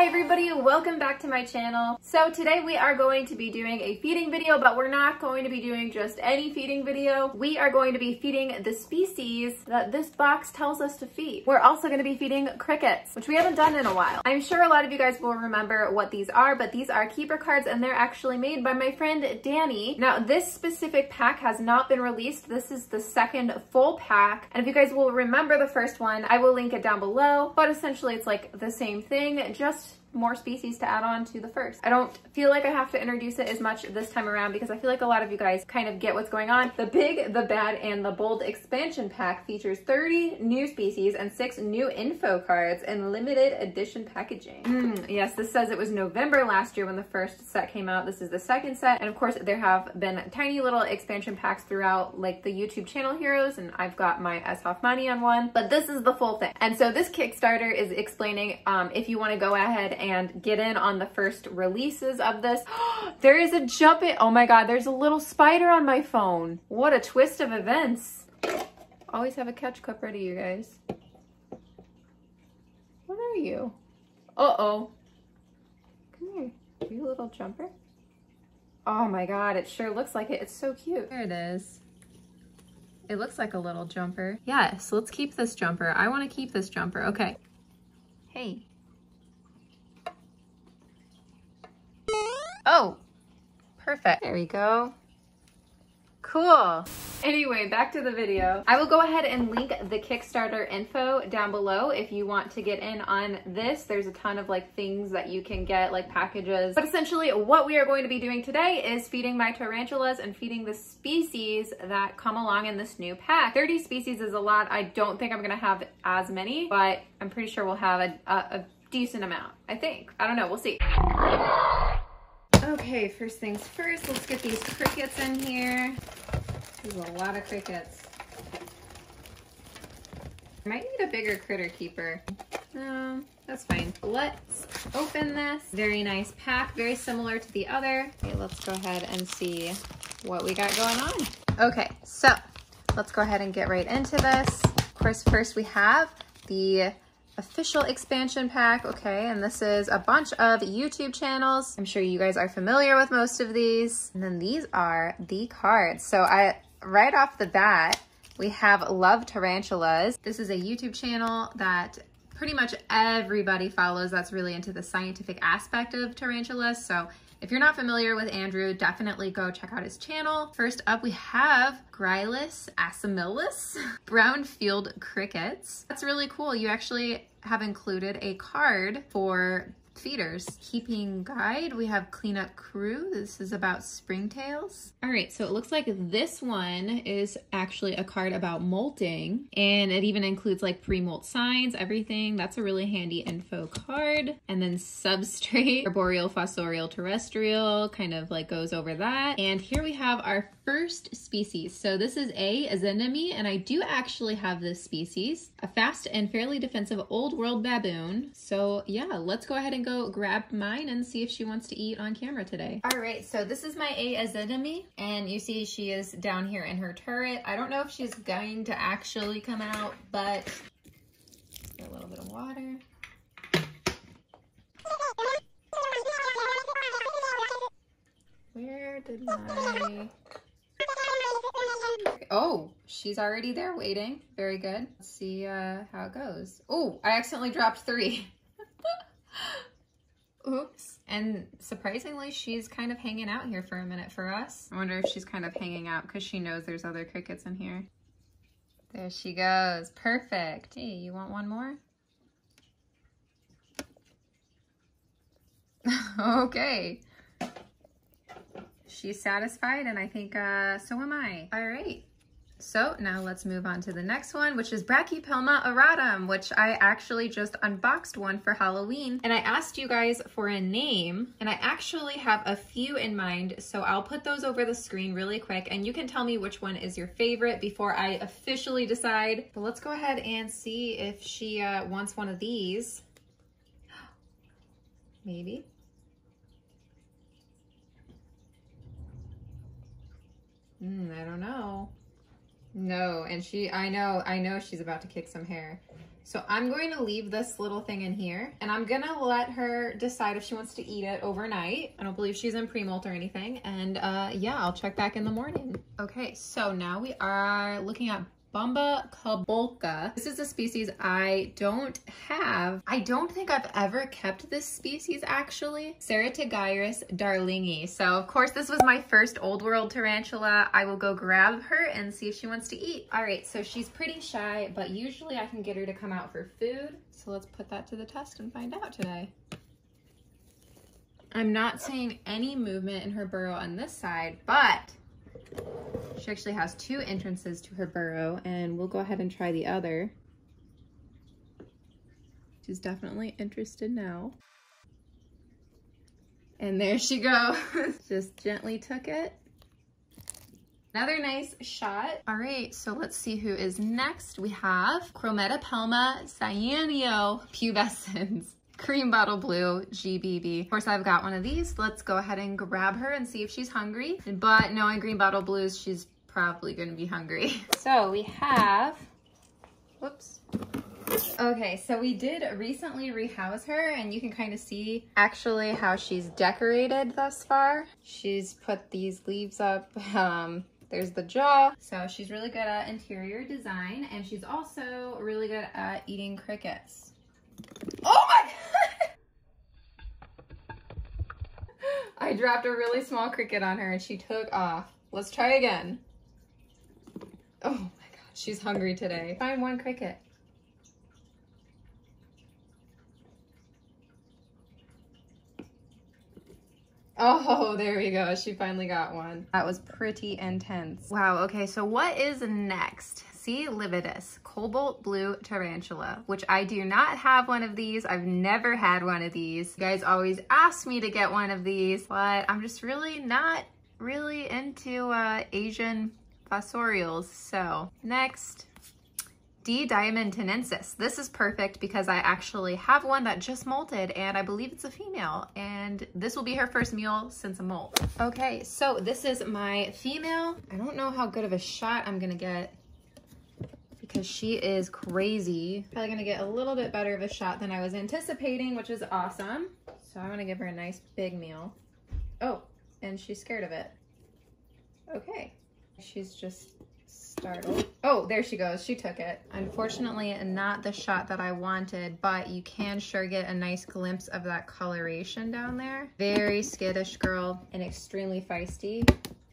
Hey everybody, welcome back to my channel. So today we are going to be doing a feeding video, but we're not going to be doing just any feeding video. We are going to be feeding the species that this box tells us to feed. We're also going to be feeding crickets, which we haven't done in a while. I'm sure a lot of you guys will remember what these are, but these are keeper cards and they're actually made by my friend Danny. Now this specific pack has not been released. This is the second full pack, and if you guys will remember the first one, I will link it down below, but essentially it's like the same thing, just more species to add on to the first. I don't feel like I have to introduce it as much this time around because I feel like a lot of you guys kind of get what's going on. The Big, the Bad, and the Bold expansion pack features 30 new species and 6 new info cards in limited edition packaging. Yes, this says it was November last year when the first set came out. This is the second set, and of course there have been tiny little expansion packs throughout, like the YouTube channel heroes, and I've got my S. Hoffmani on one, but this is the full thing. And so this Kickstarter is explaining if you want to go ahead and get in on the first releases of this. There is a jump in. Oh my God, there's a little spider on my phone. What a twist of events. Always have a catch cup ready, you guys. What are you? Uh-oh. Come here, are you a little jumper? Oh my God, it sure looks like it. It's so cute. There it is. It looks like a little jumper. Yes, let's keep this jumper. I want to keep this jumper. Okay. Hey. Oh, perfect. There we go. Cool. Anyway, back to the video. I will go ahead and link the Kickstarter info down below if you want to get in on this. There's a ton of like things that you can get, like packages. But essentially what we are going to be doing today is feeding my tarantulas and feeding the species that come along in this new pack. 30 species is a lot. I don't think I'm gonna have as many, but I'm pretty sure we'll have a decent amount, I think. I don't know, we'll see. Okay, first things first, let's get these crickets in here. There's a lot of crickets. I might need a bigger critter keeper. No, that's fine. Let's open this. Very nice pack, very similar to the other. Okay, let's go ahead and see what we got going on. Okay, so let's go ahead and get right into this. Of course, first we have the official expansion pack. Okay, and this is a bunch of YouTube channels. I'm sure you guys are familiar with most of these. And then these are the cards. So right off the bat, we have Love Tarantulas. This is a YouTube channel that pretty much everybody follows that's really into the scientific aspect of tarantulas. So if you're not familiar with Andrew, definitely go check out his channel. First up, we have Gryllus assimilis, brown field crickets. That's really cool. You actually have included a card for feeders. Keeping guide, we have cleanup crew. This is about springtails. All right, so it looks like this one is actually a card about molting, and it even includes like pre-molt signs, everything. That's a really handy info card. And then substrate, arboreal, fossorial, terrestrial, kind of like goes over that. And here we have our first species. So this is A. azedemi, and I do actually have this species, a fast and fairly defensive old world baboon. So yeah, let's go ahead and go grab mine and see if she wants to eat on camera today. All right, so this is my A. azedemi, and you see she is down here in her turret. I don't know if she's going to actually come out, but a little bit of water. Where did my... Oh, she's already there waiting. Very good. Let's see how it goes. Oh, I accidentally dropped 3. Oops. And surprisingly, she's kind of hanging out here for a minute for us. I wonder if she's kind of hanging out because she knows there's other crickets in here. There she goes. Perfect. Hey, you want one more? Okay. She's satisfied, and I think so am I. All right. So now let's move on to the next one, which is Brachypelma aratum, which I actually just unboxed one for Halloween. And I asked you guys for a name, and I actually have a few in mind, so I'll put those over the screen really quick, and you can tell me which one is your favorite before I officially decide. But let's go ahead and see if she wants one of these. Maybe. I don't know. No, and she, I know she's about to kick some hair. So I'm going to leave this little thing in here and I'm gonna let her decide if she wants to eat it overnight. I don't believe she's in pre-molt or anything. And yeah, I'll check back in the morning. Okay, so now we are looking at Bomba cabolca. This is a species I don't have. I don't think I've ever kept this species actually. Ceratogyrus darlingi. So of course this was my first old world tarantula. I will go grab her and see if she wants to eat. All right, so she's pretty shy, but usually I can get her to come out for food. So let's put that to the test and find out today. I'm not seeing any movement in her burrow on this side, but she actually has two entrances to her burrow, and we'll go ahead and try the other. She's definitely interested now. And there she goes. Just gently took it. Another nice shot. All right, so let's see who is next. We have Chromatopelma cyaneopubescens. Cream bottle blue, GBB. Of course, I've got one of these. Let's go ahead and grab her and see if she's hungry. But knowing green bottle blues, she's probably gonna be hungry. So we have, whoops. Okay, so we did recently rehouse her and you can kind of see actually how she's decorated thus far. She's put these leaves up. There's the jaw. So she's really good at interior design and she's also really good at eating crickets. Oh my God! I dropped a really small cricket on her and she took off. Let's try again. Oh my God, she's hungry today. Find one cricket. Oh, there we go. She finally got one. That was pretty intense. Wow, okay, so what is next? C. lividus, cobalt blue tarantula, which I do not have one of these. I've never had one of these. You guys always ask me to get one of these, but I'm just not really into Asian fossorials. So next. D. diamantinensis. This is perfect because I actually have one that just molted and I believe it's a female and this will be her first meal since a molt. Okay, so this is my female. I don't know how good of a shot I'm gonna get because she is crazy. Probably gonna get a little bit better of a shot than I was anticipating, which is awesome. So I'm gonna give her a nice big meal. Oh, and she's scared of it. Okay, she's just startled. Oh, there she goes. She took it. Unfortunately, not the shot that I wanted, but you can sure get a nice glimpse of that coloration down there. Very skittish girl and extremely feisty.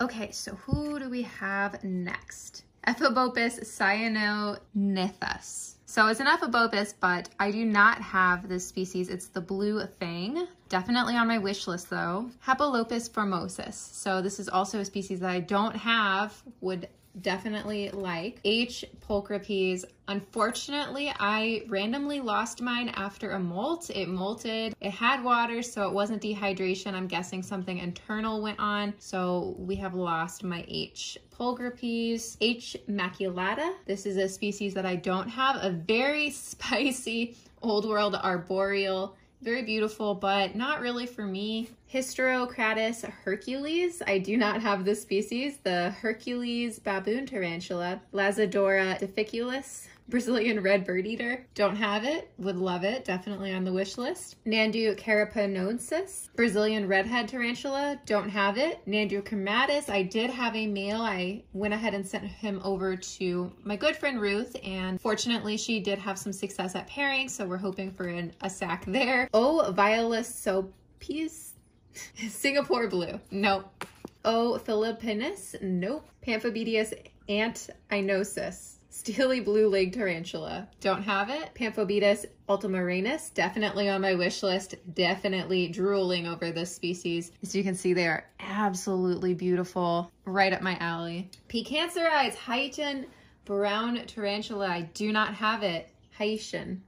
Okay, so who do we have next? Ephebopus cyaneonithus. So it's an Ephebopus, but I do not have this species. It's the blue fang. Definitely on my wish list though. Hapalopus formosus. So this is also a species that I don't have, would definitely like. H. pulchripes. Unfortunately, I randomly lost mine after a molt. It molted, it had water, so it wasn't dehydration. I'm guessing something internal went on. So we have lost my H. pulchripes. H. maculata. This is a species that I don't have. A very spicy old world arboreal. Very beautiful, but not really for me. Hysterocratus hercules. I do not have this species. The Hercules baboon tarantula. Lasiodora difficilis. Brazilian red bird eater. Don't have it. Would love it. Definitely on the wish list. Nandu carapanosis. Brazilian redhead tarantula. Don't have it. Nandu carmatis. I did have a male. I went ahead and sent him over to my good friend Ruth, and fortunately she did have some success at pairing, so we're hoping for a sack there. O violaceus. Singapore blue. Nope. O philippinus. Nope. Pamphobeteus antinous. Steely blue leg tarantula. Don't have it. Pamphobeteus ultramarinus. Definitely on my wish list. Definitely drooling over this species. As you can see, they are absolutely beautiful. Right up my alley. P. cancerides. Haitian brown tarantula. I do not have it. Haitian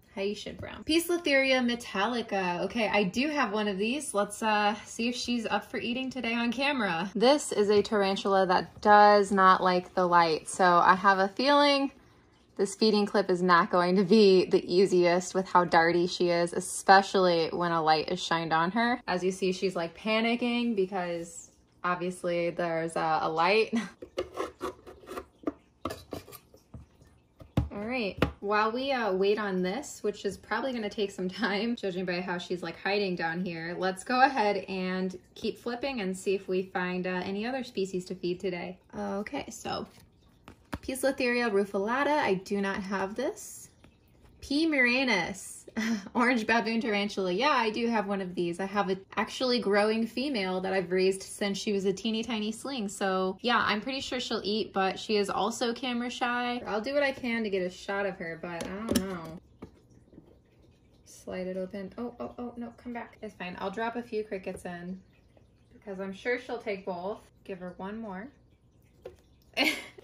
brown. Psylitheria metallica. Okay, I do have one of these. Let's see if she's up for eating today on camera. This is a tarantula that does not like the light, so I have a feeling this feeding clip is not going to be the easiest with how darty she is, especially when a light is shined on her. As you see, she's like panicking because obviously there's a light. All right, while we wait on this, which is probably gonna take some time, judging by how she's like hiding down here, let's go ahead and keep flipping and see if we find any other species to feed today. Okay, so Psylitheria rufulata, I do not have this. P. miranus, orange baboon tarantula. Yeah, I do have one of these. I have an actually growing female that I've raised since she was a teeny tiny sling. So yeah, I'm pretty sure she'll eat, but she is also camera shy. I'll do what I can to get a shot of her, but I don't know. Slide it open. Oh, no, come back. It's fine. I'll drop a few crickets in because I'm sure she'll take both. Give her one more.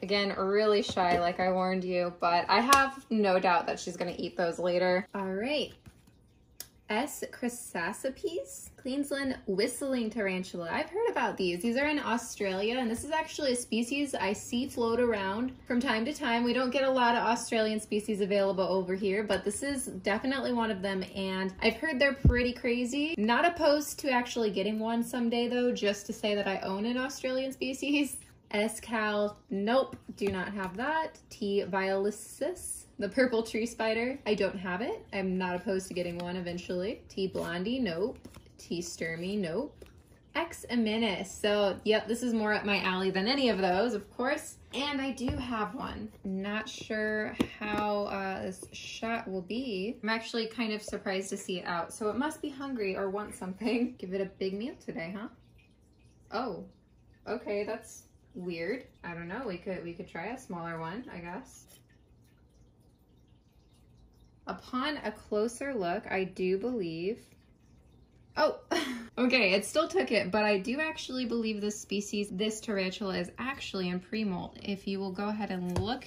Again, really shy like I warned you, but I have no doubt that she's gonna eat those later. All right, S. chrysaspis, Queensland whistling tarantula. I've heard about these. These are in Australia, and this is actually a species I see float around from time to time. We don't get a lot of Australian species available over here, but this is definitely one of them, and I've heard they're pretty crazy. Not opposed to actually getting one someday though, just to say that I own an Australian species. S. cal, nope, do not have that. T. violiceps, the purple tree spider, I don't have it. I'm not opposed to getting one eventually. T. blondi, nope. T. sturmi, nope. X. aminis, so yep, this is more up my alley than any of those, of course. And I do have one. Not sure how this shot will be. I'm actually kind of surprised to see it out, so it must be hungry or want something. Give it a big meal today, huh? Oh, okay, that's weird. I don't know, we could try a smaller one, I guess. Upon a closer look, I do believe, oh, okay, it still took it, but I do actually believe this species, this tarantula is actually in pre-molt. If you will go ahead and look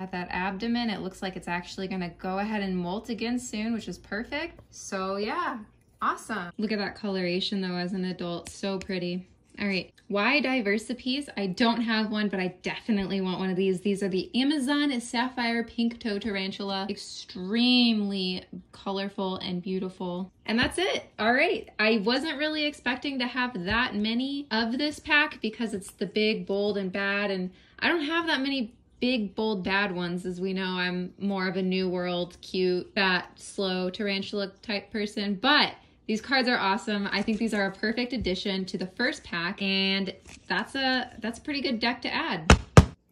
at that abdomen, it looks like it's actually gonna go ahead and molt again soon, which is perfect. So yeah, awesome. Look at that coloration though as an adult, so pretty. All right, Y. diversipes, I don't have one, but I definitely want one of these. These are the Amazon sapphire pink toe tarantula. Extremely colorful and beautiful. And that's it. All right, I wasn't really expecting to have that many of this pack because it's the big, bold, and bad, and I don't have that many big, bold, bad ones. As we know, I'm more of a new world, cute, fat, slow tarantula type person, but these cards are awesome. I think these are a perfect addition to the first pack, and that's a pretty good deck to add.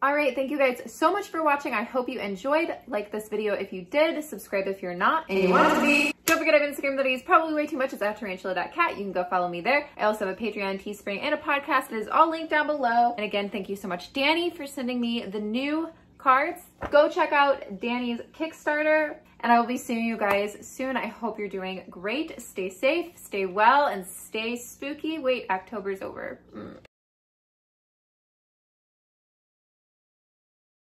All right, thank you guys so much for watching. I hope you enjoyed. Like this video if you did, subscribe if you're not, and you want to be. Don't forget I have Instagram that I use probably way too much. It's @tarantula.cat. You can go follow me there. I also have a Patreon, Teespring, and a podcast. It is all linked down below. And again, thank you so much, Danny, for sending me the new cards. Go check out Danny's Kickstarter, and I will be seeing you guys soon. I hope you're doing great. Stay safe, stay well, and stay spooky. Wait, October's over.